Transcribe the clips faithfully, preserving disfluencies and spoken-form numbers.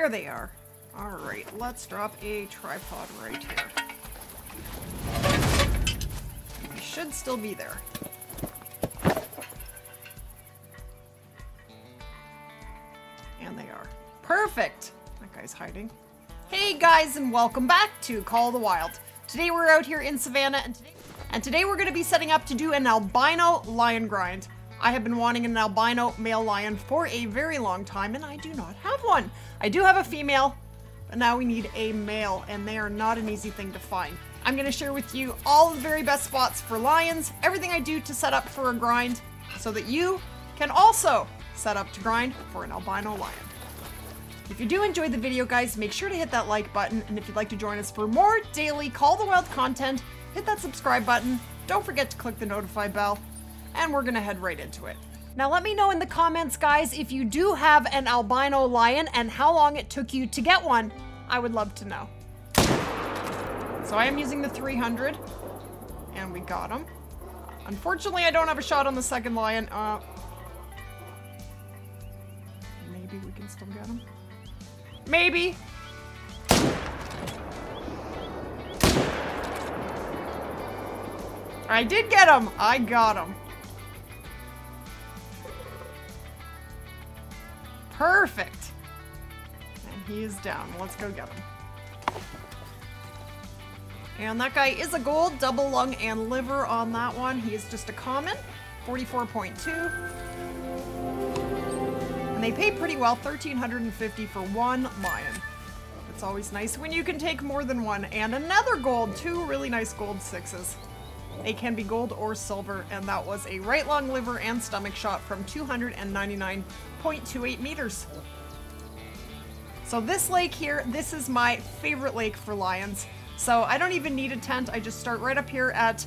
There they are. Alright, let's drop a tripod right here. They should still be there. And they are. Perfect! That guy's hiding. Hey guys, and welcome back to Call of the Wild. Today we're out here in Savannah, and today, and today we're going to be setting up to do an albino lion grind. I have been wanting an albino male lion for a very long time, and I do not have one. I do have a female, but now we need a male, and they are not an easy thing to find. I'm going to share with you all the very best spots for lions, everything I do to set up for a grind, so that you can also set up to grind for an albino lion. If you do enjoy the video, guys, make sure to hit that like button, and if you'd like to join us for more daily Call of the Wild content, hit that subscribe button. Don't forget to click the notify bell. And we're gonna head right into it. Now let me know in the comments, guys, if you do have an albino lion and how long it took you to get one. I would love to know. So I am using the three hundred, and we got him. Unfortunately, I don't have a shot on the second lion. Uh, maybe we can still get him. Maybe. I did get him. I got him. Perfect. And he is down. Let's go get him. And that guy is a gold, double lung and liver on that one. He is just a common, forty-four point two. And they pay pretty well, one thousand three hundred fifty dollars for one lion. It's always nice when you can take more than one. And another gold, two really nice gold sixes. They can be gold or silver, and that was a right lung, liver, and stomach shot from two hundred ninety-nine point two eight meters. So this lake here, this is my favorite lake for lions. So I don't even need a tent. I just start right up here at,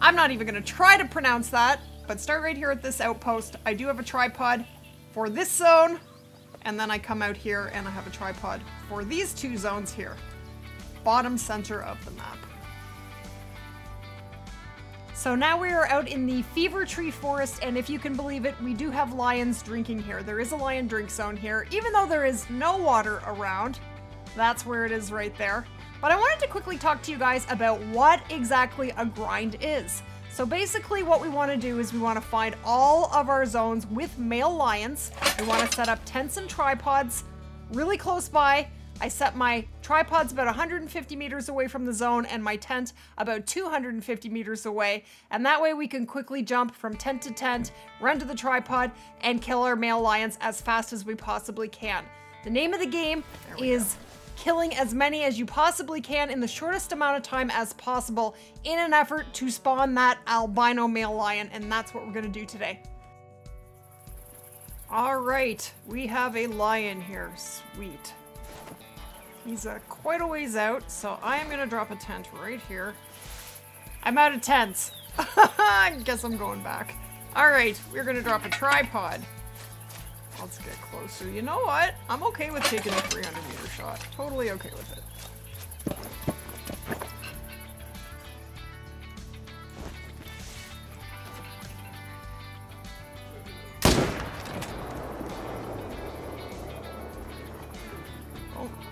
I'm not even going to try to pronounce that, but start right here at this outpost. I do have a tripod for this zone, and then I come out here and I have a tripod for these two zones here. Bottom center of the map. So now we are out in the Fever Tree Forest, and if you can believe it, we do have lions drinking here. There is a lion drink zone here, even though there is no water around. That's where it is right there. But I wanted to quickly talk to you guys about what exactly a grind is. So basically what we want to do is we want to find all of our zones with male lions. We want to set up tents and tripods really close by. I set my tripods about one hundred fifty meters away from the zone and my tent about two hundred fifty meters away. And that way we can quickly jump from tent to tent, run to the tripod, and kill our male lions as fast as we possibly can. The name of the game is killing as many as you possibly can in the shortest amount of time as possible in an effort to spawn that albino male lion, and that's what we're gonna do today. All right, we have a lion here, sweet. He's uh, quite a ways out, so I am going to drop a tent right here. I'm out of tents. I guess I'm going back. All right, we're going to drop a tripod. Let's get closer. You know what? I'm okay with taking a three hundred meter shot. Totally okay with it.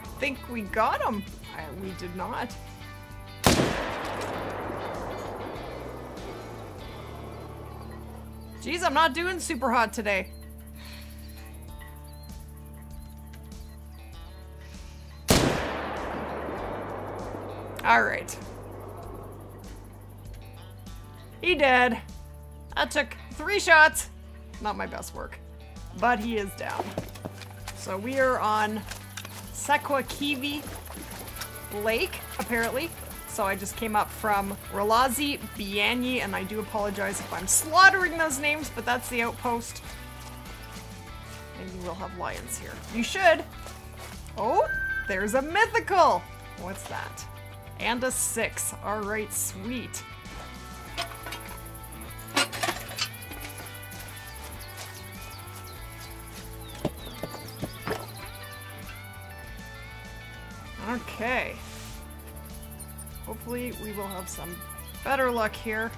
I think we got him. I, we did not. Jeez, I'm not doing super hot today. All right. He dead. I took three shots. Not my best work, but he is down. So we are on Sakwa Kiwi Lake, apparently. So I just came up from Ralazi Bianyi, and I do apologize if I'm slaughtering those names, but that's the outpost. Maybe we'll have lions here. You should. Oh, there's a mythical. What's that? And a six. All right, sweet. Okay, hopefully we will have some better luck here.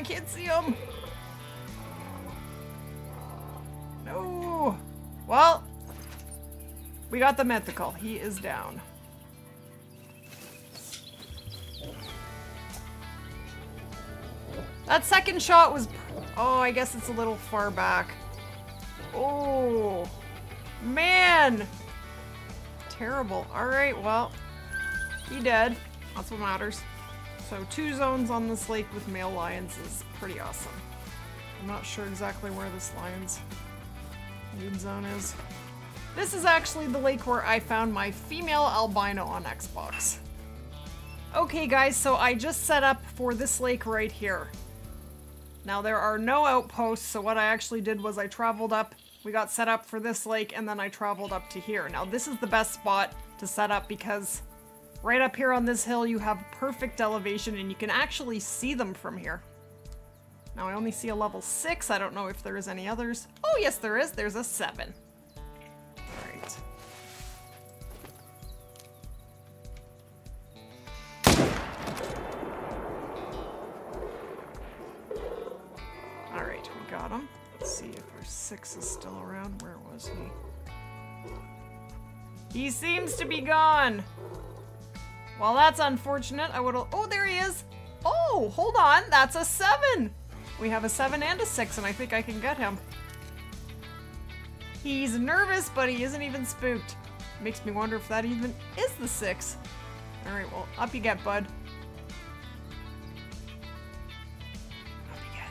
I can't see him. No. Well, we got the mythical. He is down. That second shot was... Oh, I guess it's a little far back. Oh, man. Terrible. All right, well, he dead. That's what matters. So two zones on this lake with male lions is pretty awesome. I'm not sure exactly where this lion's nude zone is. This is actually the lake where I found my female albino on Xbox. Okay guys, so I just set up for this lake right here. Now there are no outposts, so what I actually did was I traveled up, we got set up for this lake, and then I traveled up to here. Now this is the best spot to set up because right up here on this hill you have perfect elevation and you can actually see them from here. Now I only see a level six, I don't know if there is any others. Oh yes there is, there's a seven. Alright. Alright, we got him. Let's see if our six is still around. Where was he? He seems to be gone! Well, that's unfortunate. I would've- Oh, there he is! Oh, hold on, that's a seven! We have a seven and a six, and I think I can get him. He's nervous, but he isn't even spooked. Makes me wonder if that even is the six. Alright, well, up you get, bud. Up you get.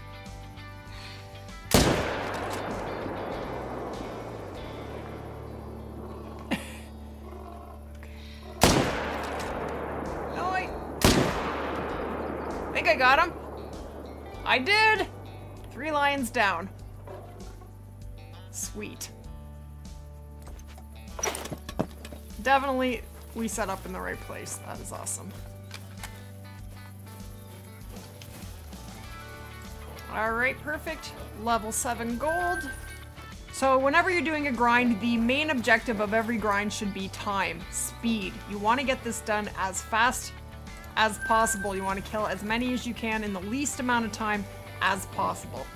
Okay. No, I... I think I got him. I did! Three lions down. Sweet. Definitely, we set up in the right place. That is awesome. Alright, perfect. Level seven gold. So whenever you're doing a grind, the main objective of every grind should be time, speed. You want to get this done as fast as possible. You want to kill as many as you can in the least amount of time as possible.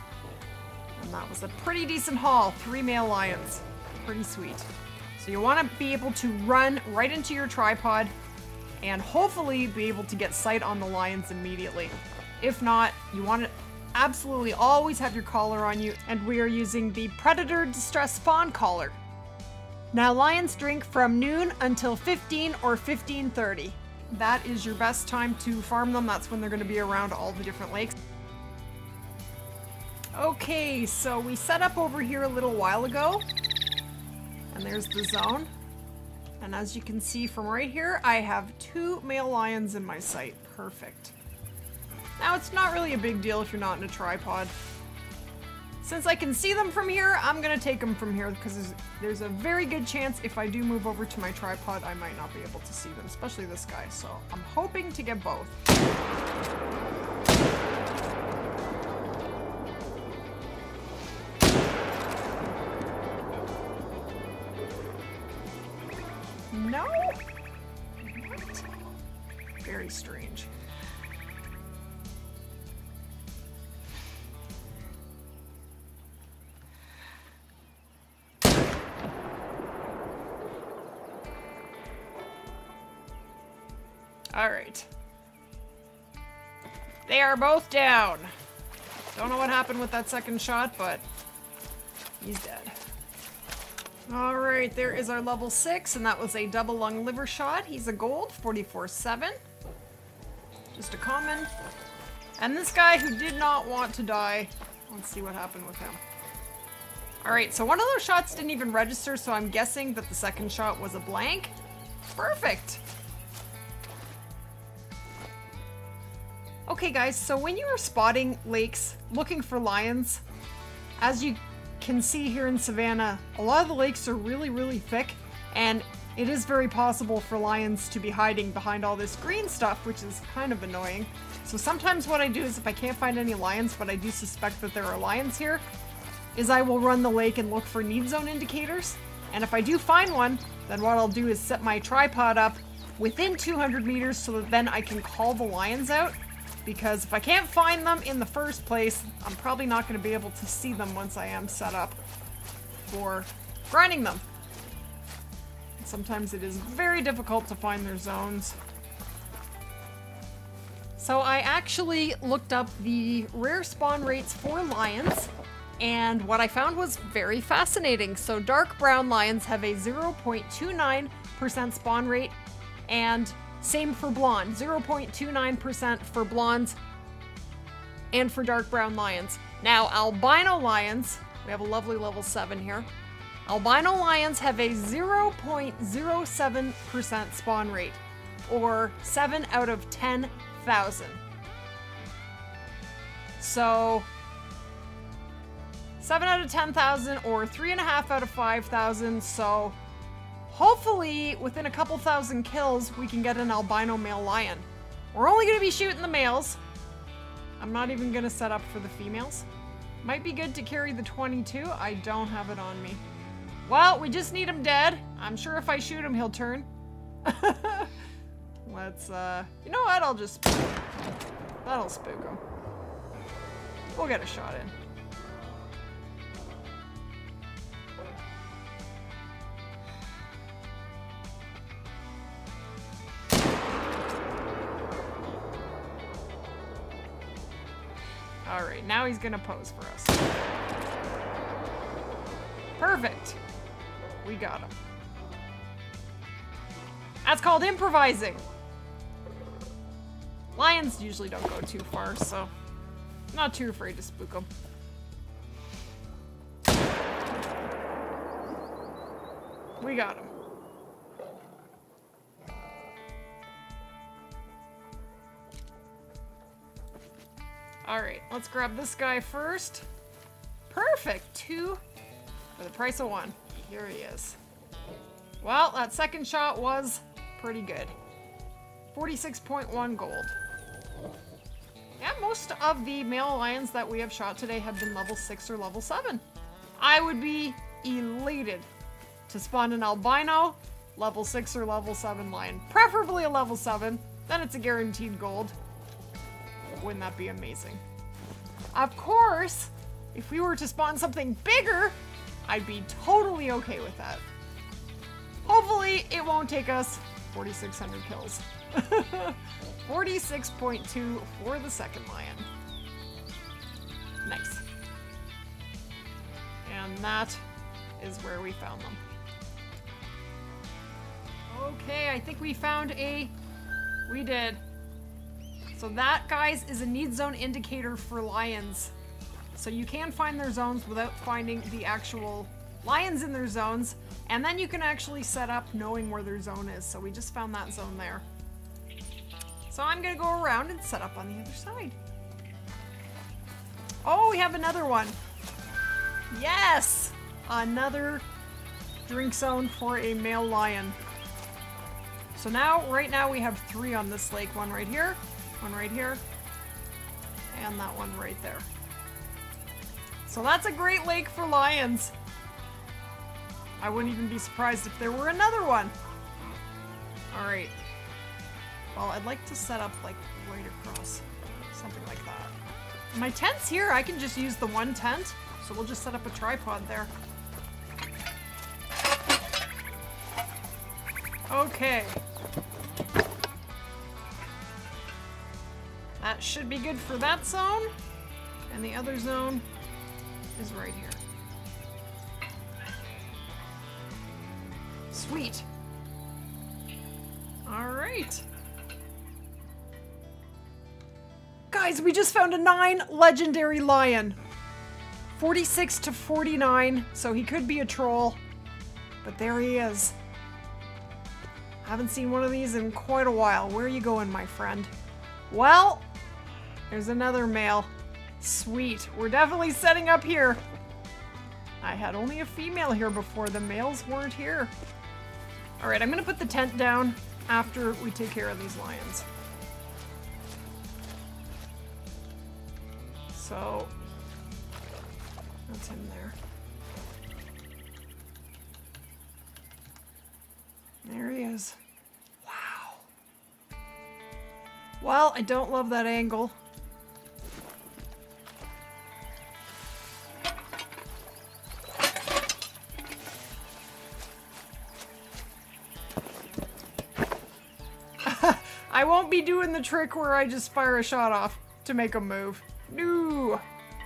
And that was a pretty decent haul. Three male lions. Pretty sweet. So you want to be able to run right into your tripod and hopefully be able to get sight on the lions immediately. If not, you want to absolutely always have your collar on you, and we are using the Predator Distress Fawn Collar. Now lions drink from noon until fifteen or fifteen thirty. That is your best time to farm them. That's when they're going to be around all the different lakes. Okay, so we set up over here a little while ago. And there's the zone. And as you can see from right here, I have two male lions in my sight. Perfect. Now, it's not really a big deal if you're not in a tripod. Since I can see them from here, I'm going to take them from here because there's, there's a very good chance if I do move over to my tripod, I might not be able to see them, especially this guy. So I'm hoping to get both. No? What? Very strange. All right. They are both down. Don't know what happened with that second shot, but he's dead. All right, there is our level six, and that was a double lung liver shot. He's a gold, forty-four seven. Just a common. And this guy who did not want to die, let's see what happened with him. All right, so one of those shots didn't even register, so I'm guessing that the second shot was a blank. Perfect. Okay guys, so when you are spotting lakes, looking for lions, as you can see here in Savannah, a lot of the lakes are really, really thick, and it is very possible for lions to be hiding behind all this green stuff, which is kind of annoying. So sometimes what I do is if I can't find any lions, but I do suspect that there are lions here, is I will run the lake and look for need zone indicators. And if I do find one, then what I'll do is set my tripod up within two hundred meters so that then I can call the lions out. because if I can't find them in the first place, I'm probably not going to be able to see them once I am set up for grinding them. And sometimes it is very difficult to find their zones. So I actually looked up the rare spawn rates for lions, and what I found was very fascinating. So dark brown lions have a zero point two nine percent spawn rate, and same for blonde, zero point two nine percent for blondes and for dark brown lions. Now albino lions, we have a lovely level seven here. Albino lions have a zero point zero seven percent spawn rate, or seven out of ten thousand. So seven out of ten thousand, or three and a half out of five thousand. So hopefully within a couple thousand kills we can get an albino male lion. We're only going to be shooting the males. I'm not even going to set up for the females. Might be good to carry the twenty-two. I don't have it on me. Well, we just need him dead. I'm sure if I shoot him he'll turn. Let's, uh, you know what, I'll just, that'll spook him. We'll get a shot in. All right, now he's gonna pose for us. Perfect. We got him. That's called improvising. Lions usually don't go too far, so I'm not too afraid to spook them. We got him. Alright, let's grab this guy first. Perfect! Two for the price of one. Here he is. Well, that second shot was pretty good. forty-six point one gold. Yeah, most of the male lions that we have shot today have been level six or level seven. I would be elated to spawn an albino level six or level seven lion. Preferably a level seven, then it's a guaranteed gold. Wouldn't that be amazing? Of course, if we were to spawn something bigger, I'd be totally okay with that. Hopefully it won't take us forty-six hundred kills. forty-six point two for the second lion. Nice. And that is where we found them. Okay, I think we found a... we did. So that, guys, is a need zone indicator for lions. So you can find their zones without finding the actual lions in their zones, and then you can actually set up knowing where their zone is. So we just found that zone there. So I'm gonna go around and set up on the other side. Oh, we have another one. Yes, another drink zone for a male lion. So now, right now we have three on this lake. One right here, one right here, and that one right there. So that's a great lake for lions. I wouldn't even be surprised if there were another one. All right. Well, I'd like to set up like right across, something like that. My tent's here. I can just use the one tent. So we'll just set up a tripod there. Okay. That should be good for that zone. And the other zone is right here. Sweet. All right. Guys, we just found a nine legendary lion. forty-six to forty-nine, so he could be a troll. But there he is. Haven't seen one of these in quite a while. Where are you going, my friend? Well, there's another male. Sweet. We're definitely setting up here. I had only a female here before. The males weren't here. All right, I'm gonna put the tent down after we take care of these lions. So, that's him there. There he is. Wow. Well, I don't love that angle. I won't be doing the trick where I just fire a shot off to make them move. No,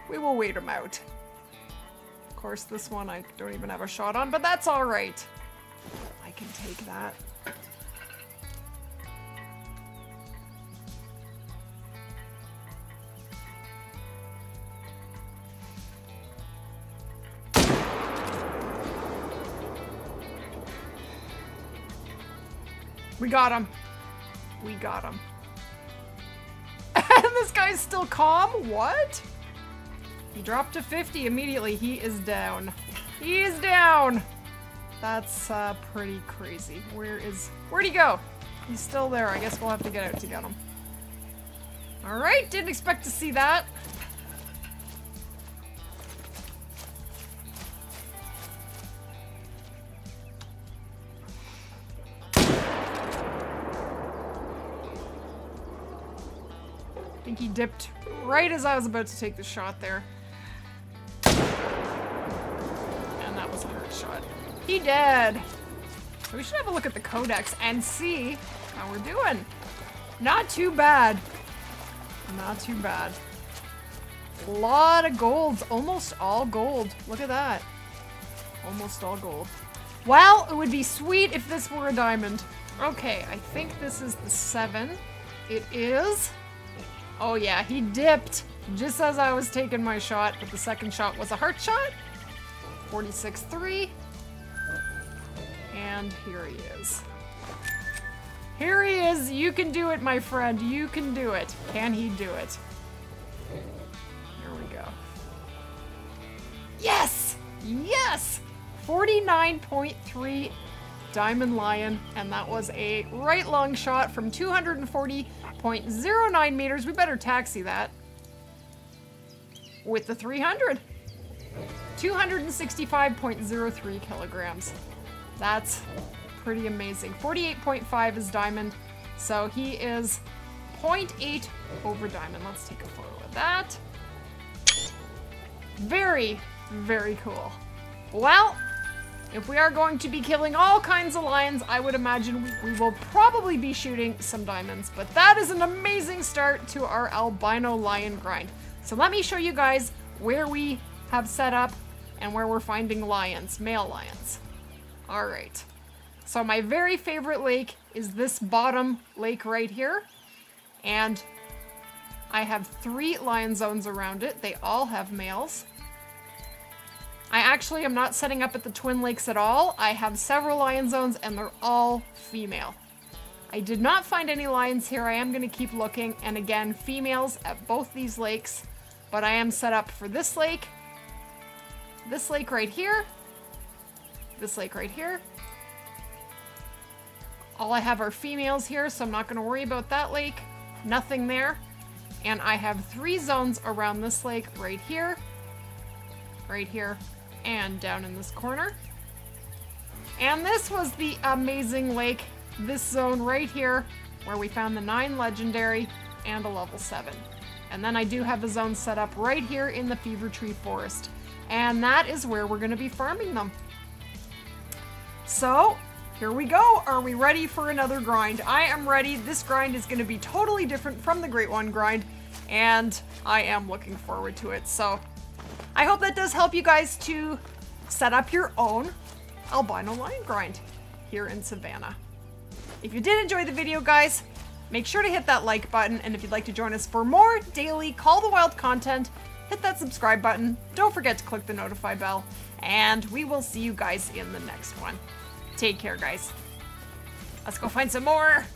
we will wait them out. Of course, this one I don't even have a shot on, but that's all right. I can take that. We got him. We got him. And this guy's still calm? What? He dropped to fifty immediately. He is down. He is down! That's uh, pretty crazy. Where is... Where'd he go? He's still there. I guess we'll have to get out to get him. Alright, didn't expect to see that. I think he dipped right as I was about to take the shot there. And that was a hard shot. He dead. We should have a look at the codex and see how we're doing. Not too bad. Not too bad. A lot of golds. Almost all gold. Look at that. Almost all gold. Well, it would be sweet if this were a diamond. Okay, I think this is the seven. It is... Oh yeah, he dipped just as I was taking my shot, but the second shot was a heart shot. forty-six three. And here he is. Here he is! You can do it, my friend. You can do it. Can he do it? Here we go. Yes! Yes! forty-nine point three Diamond Lion, and that was a right long shot from two hundred forty point zero nine meters. We better taxi that with the three hundred. two hundred sixty-five point zero three kilograms. That's pretty amazing. forty-eight point five is diamond, so he is zero point eight over diamond. Let's take a photo of that. Very, very cool. Well, if we are going to be killing all kinds of lions, I would imagine we, we will probably be shooting some diamonds. But that is an amazing start to our albino lion grind. So let me show you guys where we have set up and where we're finding lions, male lions. All right. So my very favorite lake is this bottom lake right here. And I have three lion zones around it. They all have males. I actually am not setting up at the Twin Lakes at all. I have several lion zones and they're all female. I did not find any lions here. I am going to keep looking. And again, females at both these lakes. But I am set up for this lake, this lake right here, this lake right here. All I have are females here, so I'm not going to worry about that lake. Nothing there. And I have three zones around this lake right here, right here, and down in this corner. And this was the amazing lake, this zone right here, where we found the nine legendary and a level seven. And then I do have a zone set up right here in the Fever Tree Forest. And that is where we're going to be farming them. So here we go. Are we ready for another grind? I am ready. This grind is going to be totally different from the Great One grind, and I am looking forward to it. So I hope that does help you guys to set up your own albino lion grind here in Savannah. If you did enjoy the video, guys, make sure to hit that like button. And if you'd like to join us for more daily Call of the Wild content, hit that subscribe button. Don't forget to click the notify bell. And we will see you guys in the next one. Take care, guys. Let's go find some more.